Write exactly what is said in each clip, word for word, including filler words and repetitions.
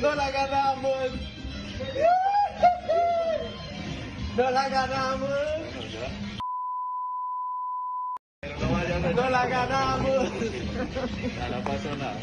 ¡No la ganamos! ¡No la ganamos! ¡No la ganamos! No pasó nada.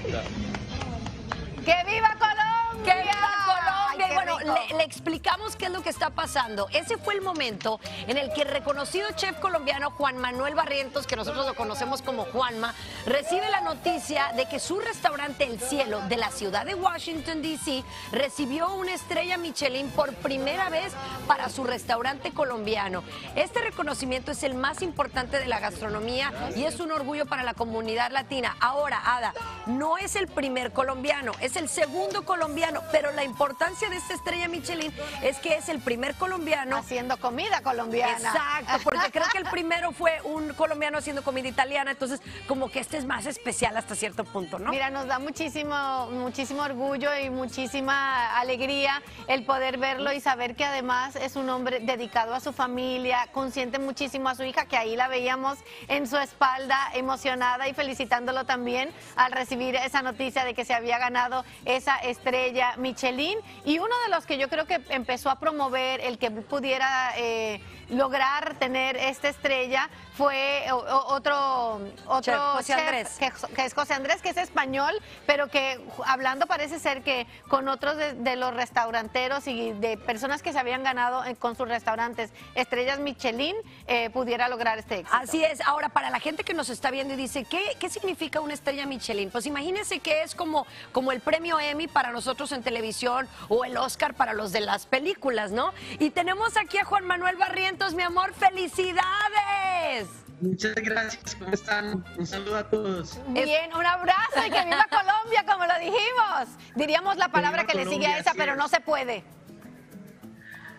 ¡Que viva Colombia! ¡Que viva Colombia! Y bueno, le, le explicamos qué es lo que está pasando. Ese fue el momento en el que el reconocido chef colombiano Juan Manuel Barrientos, que nosotros lo conocemos como Juanma, recibe la noticia de que su restaurante El Cielo de la ciudad de Washington, D C recibió una estrella Michelin por primera vez para su restaurante colombiano. Este reconocimiento es el más importante de la gastronomía y es un orgullo para la comunidad latina. Ahora, Ada, no es el primer colombiano, es el segundo colombiano, pero la importancia de esta estrella Michelin es que es el primer colombiano haciendo comida colombiana. Exacto, porque creo que el primero fue un colombiano haciendo comida italiana, entonces como que este es más especial hasta cierto punto, ¿no? Mira, nos da muchísimo, muchísimo orgullo y muchísima alegría el poder verlo y saber que además es un hombre dedicado a su familia, consciente muchísimo a su hija, que ahí la veíamos en su espalda, emocionada y felicitándolo también al recibir esa noticia de que se había ganado esa estrella Michelin. Y uno de los que yo creo que empezó a promover el que pudiera eh, lograr tener esta estrella fue otro, otro chef, José chef Andrés. Que, que es José Andrés, que es español, pero que hablando parece ser que con otros de, de los restauranteros y de personas que se habían ganado con sus restaurantes estrellas Michelin, eh, pudiera lograr este éxito. Así es. Ahora, para la gente que nos está viendo y dice, ¿qué, qué significa una estrella Michelin? Pues imagínense que es como, como el premio Emmy para nosotros en televisión o el Oscar para los de las películas, ¿no? Y tenemos aquí a Juan Manuel Barrientos, mi amor, ¡felicidades! Muchas gracias, ¿cómo están? Un saludo a todos. Bien, un abrazo y que viva Colombia, como lo dijimos. Diríamos la palabra que, que le sigue a esa, sí, pero no se puede.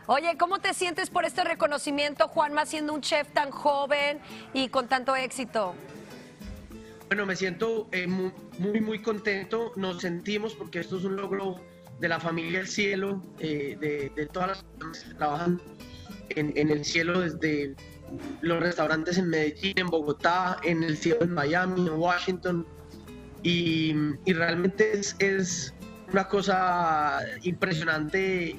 Oye, ¿cómo te sientes por este reconocimiento, Juanma, siendo un chef tan joven y con tanto éxito? Bueno, me siento eh, muy, muy, muy contento. Nos sentimos porque esto es un logro de la familia El Cielo, eh, de, de todas las personas que trabajan en, en El Cielo, desde los restaurantes en Medellín, en Bogotá, en El Cielo, en Miami, en Washington, y, y realmente es, es una cosa impresionante.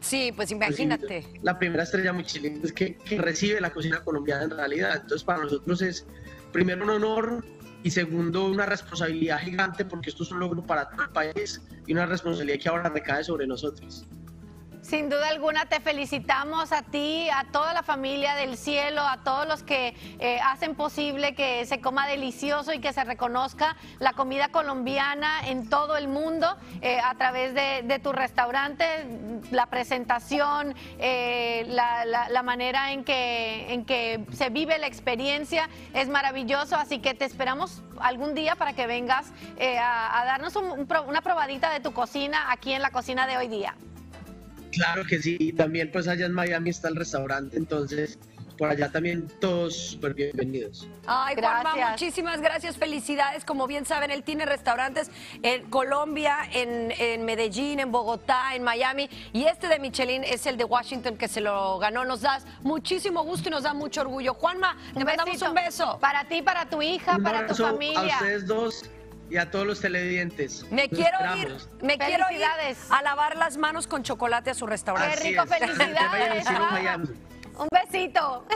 Sí, pues imagínate. La primera estrella Michelin es que, que recibe la cocina colombiana en realidad, entonces para nosotros es primero un honor y segundo una responsabilidad gigante, porque esto es un logro para todo el país y una responsabilidad que ahora recae sobre nosotros. Sin duda alguna te felicitamos a ti, a toda la familia del Cielo, a todos los que eh, hacen posible que se coma delicioso y que se reconozca la comida colombiana en todo el mundo eh, a través de, de tu restaurante, la presentación, eh, la, la, la manera en que, en que se vive la experiencia es maravilloso, así que te esperamos algún día para que vengas eh, a, a darnos un, un, una probadita de tu cocina aquí en La Cocina de Hoy Día. Claro que sí, y también pues allá en Miami está el restaurante, entonces por allá también todos súper bienvenidos. Ay, gracias. Juanma, muchísimas gracias, felicidades. Como bien saben, él tiene restaurantes en Colombia, en, en Medellín, en Bogotá, en Miami, y este de Michelin es el de Washington que se lo ganó. Nos das muchísimo gusto y nos da mucho orgullo. Juanma, te mandamos un beso. Para ti, para tu hija, para tu familia. A ustedes dos. Y a todos los televidentes. Me quiero ir, me quiero ir a lavar las manos con chocolate a su restaurante. Qué rico, felicidades. Un besito.